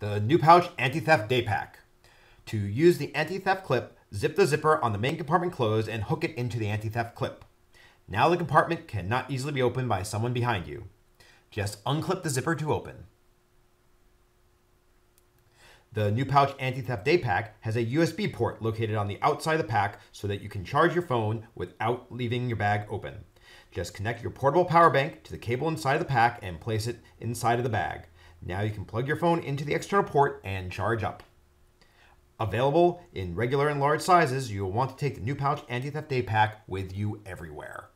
the Nupouch Anti-Theft Day Pack. To use the anti-theft clip, zip the zipper on the main compartment closed and hook it into the anti-theft clip. Now the compartment cannot easily be opened by someone behind you. Just unclip the zipper to open. The Nupouch Anti-Theft Day Pack has a USB port located on the outside of the pack so that you can charge your phone without leaving your bag open. Just connect your portable power bank to the cable inside of the pack and place it inside of the bag. Now you can plug your phone into the external port and charge up. Available in regular and large sizes, you will want to take the Nupouch Anti-Theft Day Pack with you everywhere.